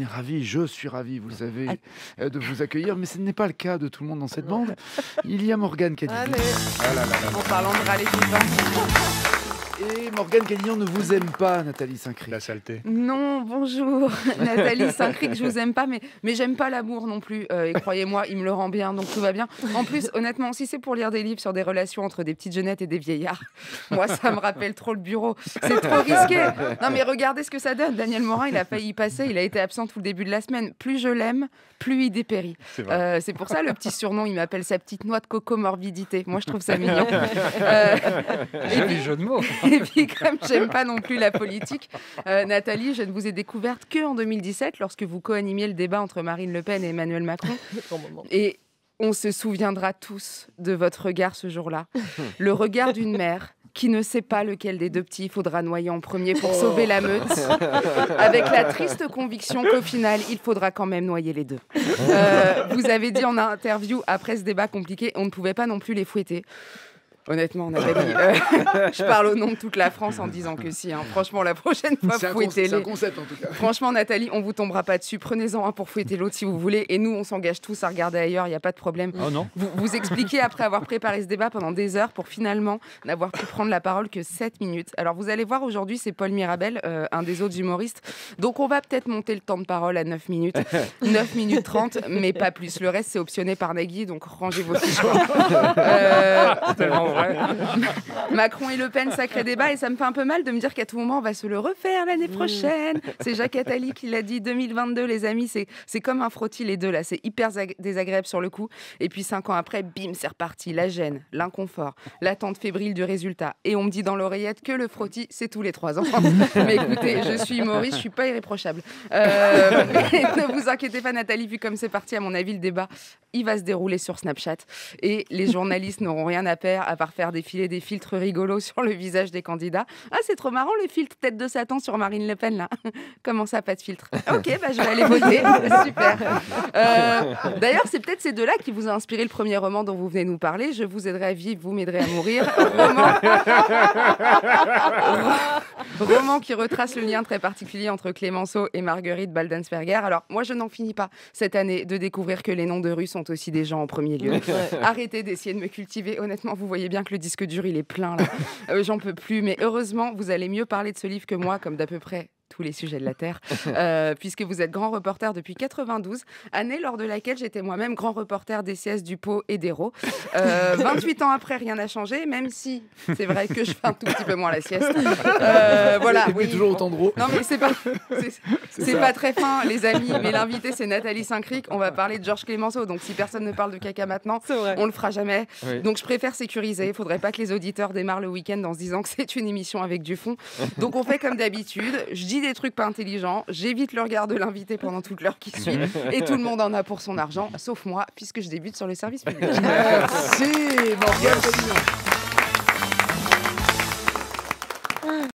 est ravis, je suis ravi, vous le savez, de vous accueillir, mais ce n'est pas le cas de tout le monde dans cette bande. Il y a Morgane Gagnon. En parlant de râler tout. Et Morgane Gagnon ne vous aime pas, Nathalie Saint-Cricq. La saleté. Non, bonjour. Nathalie Saint-Cricq, je vous aime pas, mais j'aime pas l'amour non plus. Et croyez-moi, il me le rend bien, donc tout va bien. En plus, honnêtement, si c'est pour lire des livres sur des relations entre des petites jeunettes et des vieillards, moi, ça me rappelle trop le bureau. C'est trop risqué. Non, mais regardez ce que ça donne. Daniel Morin, il a failli y passer. Il a été absent tout le début de la semaine. Plus je l'aime, plus il dépérit. C'est pour ça le petit surnom. Il m'appelle sa petite noix de coco morbidité. Moi, je trouve ça mignon. Joli jeu de mots. Et puis comme j'aime pas non plus la politique, Nathalie, je ne vous ai découverte qu'en 2017 lorsque vous co-animiez le débat entre Marine Le Pen et Emmanuel Macron. Et on se souviendra tous de votre regard ce jour-là. Le regard d'une mère qui ne sait pas lequel des deux petits il faudra noyer en premier pour sauver la meute, avec la triste conviction qu'au final, il faudra quand même noyer les deux. Vous avez dit en interview, après ce débat compliqué, on ne pouvait pas non plus les fouetter. Honnêtement, Nathalie, je parle au nom de toute la France en disant que si. Hein. Franchement, la prochaine fois, fouettez-les. C'est un concept, en tout cas. Franchement, Nathalie, on vous tombera pas dessus. Prenez-en un pour fouetter l'autre si vous voulez. Et nous, on s'engage tous à regarder ailleurs. Il n'y a pas de problème. Oh, non. Vous expliquez après avoir préparé ce débat pendant des heures pour finalement n'avoir pu prendre la parole que 7 minutes. Alors, vous allez voir, aujourd'hui, c'est Paul Mirabel, un des autres humoristes. Donc, on va peut-être monter le temps de parole à 9 minutes. 9 minutes 30, mais pas plus. Le reste, c'est optionné par Nagui. Donc, rangez vos fichiers. Ouais. Macron et Le Pen, sacré débat, et ça me fait un peu mal de me dire qu'à tout moment on va se le refaire l'année prochaine. C'est Jacques Attali qui l'a dit, 2022 les amis, c'est comme un frottis les deux là, c'est hyper désagréable sur le coup, et puis 5 ans après, bim, c'est reparti, la gêne, l'inconfort, l'attente fébrile du résultat, et on me dit dans l'oreillette que le frottis c'est tous les 3 ans. Mais écoutez, je suis humoriste, je suis pas irréprochable. Ne vous inquiétez pas Nathalie, vu comme c'est parti, à mon avis le débat il va se dérouler sur Snapchat et les journalistes n'auront rien à perdre à part faire défiler des filtres rigolos sur le visage des candidats. Ah, c'est trop marrant le filtre tête de Satan sur Marine Le Pen, là. Comment ça, pas de filtre? Ok, bah, je vais aller voter. Super. D'ailleurs, c'est peut-être ces deux-là qui vous a inspiré le premier roman dont vous venez nous parler. Je vous aiderai à vivre, vous m'aiderez à mourir. Roman qui retrace le lien très particulier entre Clemenceau et Marguerite Baldensberger. Alors, moi, je n'en finis pas cette année de découvrir que les noms de rues sont aussi des gens en premier lieu. Arrêtez d'essayer de me cultiver. Honnêtement, vous voyez bien que le disque dur, il est plein, là. J'en peux plus. Mais heureusement, vous allez mieux parler de ce livre que moi, comme d'à peu près tous les sujets de la Terre, puisque vous êtes grand reporter depuis 92, année lors de laquelle j'étais moi-même grand reporter des siestes du Pau et d'Hérault. 28 ans après, rien n'a changé, même si c'est vrai que je fais un tout petit peu moins la sieste. Voilà. Et oui, toujours autant drôle. Non, mais c'est pas très fin, les amis. Mais l'invité, c'est Nathalie Saint-Cricq. On va parler de Georges Clemenceau. Donc, si personne ne parle de caca maintenant, on le fera jamais. Oui. Donc, je préfère sécuriser. Il faudrait pas que les auditeurs démarrent le week-end en se disant que c'est une émission avec du fond. Donc, on fait comme d'habitude. Je dis des trucs pas intelligents, j'évite le regard de l'invité pendant toute l'heure qui suit, et tout le monde en a pour son argent, sauf moi, puisque je débute sur le service public. Merci Morgane.